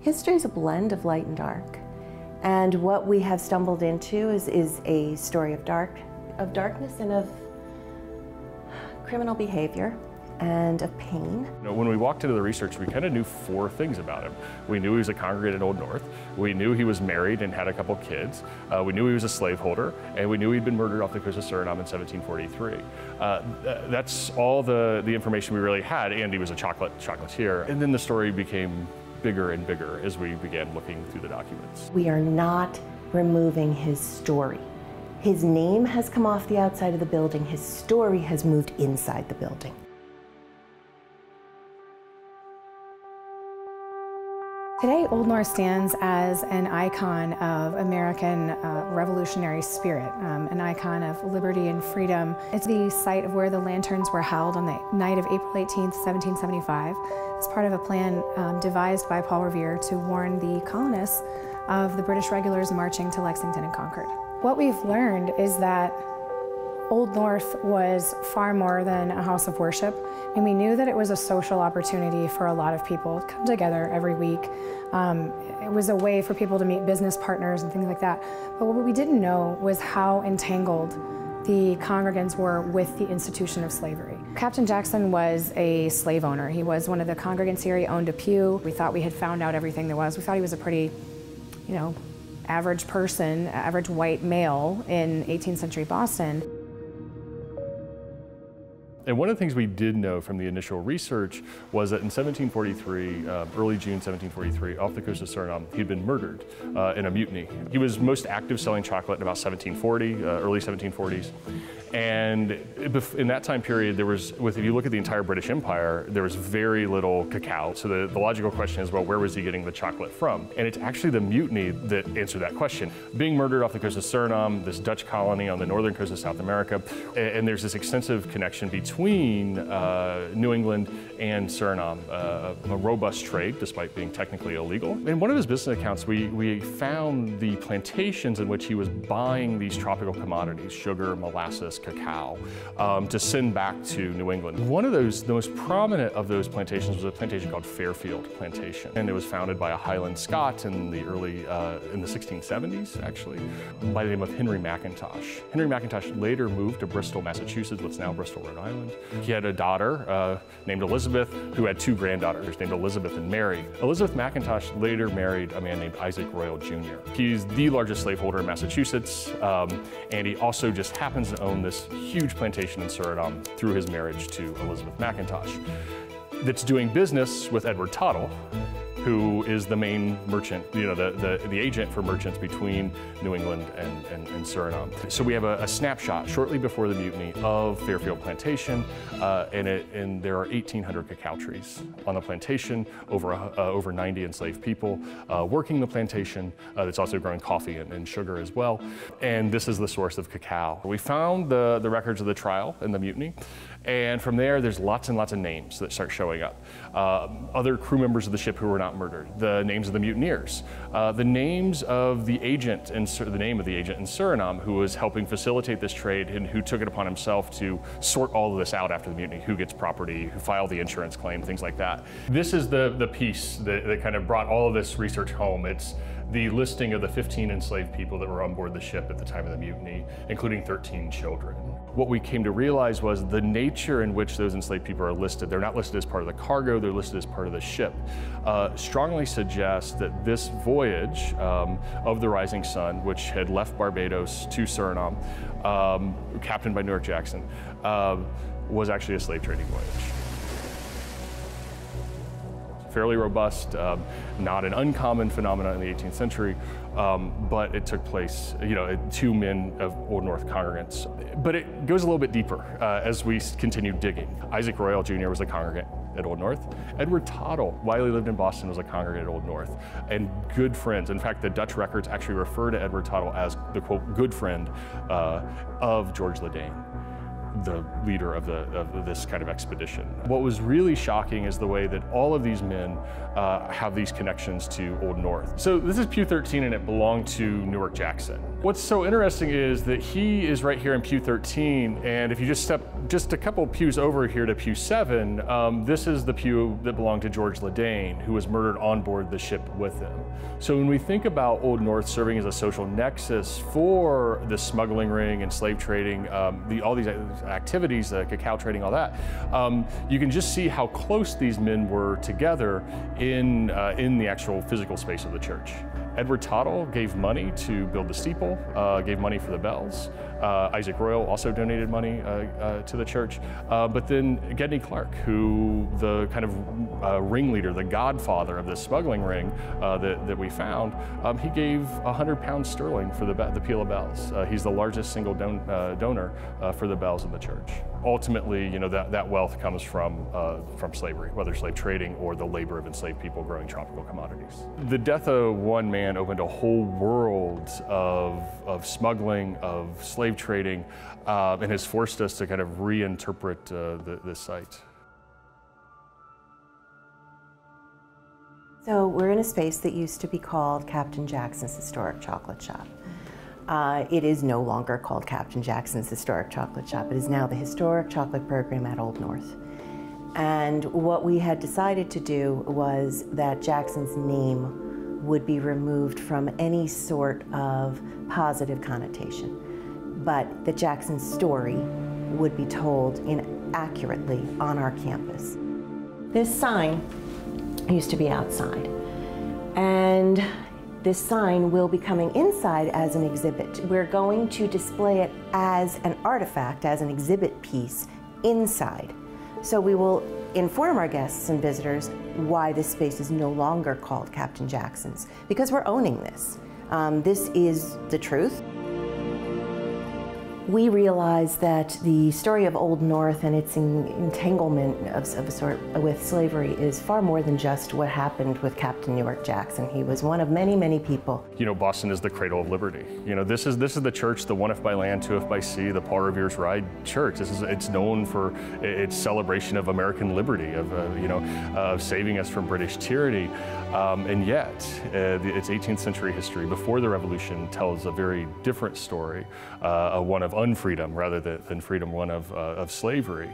History is a blend of light and dark, and what we have stumbled into is a story of darkness and of criminal behavior and of pain. You know, when we walked into the research, we kind of knew four things about him. We knew he was a congregant at Old North. We knew he was married and had a couple kids. We knew he was a slaveholder, and we knew he'd been murdered off the coast of Suriname in 1743. That's all the information we really had, and he was a chocolatier. And then the story became bigger and bigger as we began looking through the documents. We are not removing his story. His name has come off the outside of the building. His story has moved inside the building. Today, Old North stands as an icon of American revolutionary spirit, an icon of liberty and freedom. It's the site of where the lanterns were held on the night of April 18th, 1775. It's part of a plan devised by Paul Revere to warn the colonists of the British regulars marching to Lexington and Concord. What we've learned is that Old North was far more than a house of worship, and we knew that it was a social opportunity for a lot of people to come together every week. It was a way for people to meet business partners and things like that. But what we didn't know was how entangled the congregants were with the institution of slavery. Captain Jackson was a slave owner. He was one of the congregants here. He owned a pew. We thought we had found out everything there was. We thought he was a pretty, you know, average person, average white male in 18th century Boston. And one of the things we did know from the initial research was that in 1743, early June 1743, off the coast of Suriname, he'd been murdered in a mutiny. He was most active selling chocolate in about 1740, early 1740s. And in that time period, there was, if you look at the entire British Empire, there was very little cacao. So the logical question is, well, where was he getting the chocolate from? And it's actually the mutiny that answered that question. Being murdered off the coast of Suriname, this Dutch colony on the northern coast of South America, and there's this extensive connection between New England and Suriname, a robust trade, despite being technically illegal. In one of his business accounts, we found the plantations in which he was buying these tropical commodities, sugar, molasses, cacao, to send back to New England. One of those, the most prominent of those plantations was a plantation called Fairfield Plantation, and it was founded by a Highland Scot in the early, in the 1670s actually, by the name of Henry McIntosh. Henry McIntosh later moved to Bristol, Massachusetts, what's now Bristol, Rhode Island. He had a daughter named Elizabeth, who had two granddaughters named Elizabeth and Mary. Elizabeth McIntosh later married a man named Isaac Royal Jr. He's the largest slaveholder in Massachusetts, and he also just happens to own this huge plantation in Suriname through his marriage to Elizabeth McIntosh, that's doing business with Edward Tuttle, who is the main merchant, you know, the agent for merchants between New England and Suriname. So we have a snapshot shortly before the mutiny of Fairfield Plantation, and there are 1,800 cacao trees on the plantation, over 90 enslaved people working the plantation. That's also growing coffee and sugar as well. And this is the source of cacao. We found the records of the trial and the mutiny, and from there, there's lots and lots of names that start showing up. Other crew members of the ship who were not murdered, the names of the mutineers, the names of the agent, and the name of the agent in Suriname who was helping facilitate this trade and who took it upon himself to sort all of this out after the mutiny, who gets property, who filed the insurance claim, things like that. This is the piece that kind of brought all of this research home. It's the listing of the 15 enslaved people that were on board the ship at the time of the mutiny, including 13 children. What we came to realize was the nature in which those enslaved people are listed. They're not listed as part of the cargo, they're listed as part of the ship. Strongly suggests that this voyage of the Rising Sun, which had left Barbados to Suriname, captained by Newark Jackson, was actually a slave trading voyage. Fairly robust, not an uncommon phenomenon in the 18th century, but it took place, you know, two men of Old North congregants. But it goes a little bit deeper as we continue digging. Isaac Royal Jr. was a congregant at Old North. Edward Tuttle, while he lived in Boston, was a congregant at Old North, and good friends. In fact, the Dutch records actually refer to Edward Tuttle as the, quote, good friend of George Ledain. the leader of this kind of expedition. What was really shocking is the way that all of these men have these connections to Old North. So this is pew 13 and it belonged to Newark Jackson. What's so interesting is that he is right here in pew 13, and if you just step just a couple pews over here to pew 7, this is the pew that belonged to George Ledain, who was murdered on board the ship with him. So when we think about Old North serving as a social nexus for the smuggling ring and slave trading, all these activities, cacao trading, all that, you can just see how close these men were together in the actual physical space of the church. Edward Tuttle gave money to build the steeple, gave money for the bells. Isaac Royal also donated money to the church. But then Gedney Clark, who the kind of ringleader, the godfather of this smuggling ring that we found, he gave 100 pounds sterling for the peal of bells. He's the largest single donor for the bells in the church. Ultimately, you know, that wealth comes from slavery, whether slave trading or the labor of enslaved people growing tropical commodities. The death of one man opened a whole world of smuggling, of slave trading, and has forced us to kind of reinterpret this site. So we're in a space that used to be called Captain Jackson's Historic Chocolate Shop. It is no longer called Captain Jackson's Historic Chocolate Shop. It is now the Historic Chocolate Program at Old North. And what we had decided to do was that Jackson's name would be removed from any sort of positive connotation, but that Jackson's story would be told accurately on our campus. This sign used to be outside, and this sign will be coming inside as an exhibit. We're going to display it as an artifact, as an exhibit piece inside. So we will inform our guests and visitors why this space is no longer called Captain Jackson's, because we're owning this. This is the truth. We realize that the story of Old North and its entanglement of a sort with slavery is far more than just what happened with Captain Newark Jackson. He was one of many, many people. You know, Boston is the cradle of liberty. You know, this is the church, the one if by land, two if by sea, the Paul Revere's Ride Church. It's known for its celebration of American liberty, of of saving us from British tyranny. And yet, its 18th century history before the Revolution tells a very different story, one of unfreedom rather than freedom, one of slavery.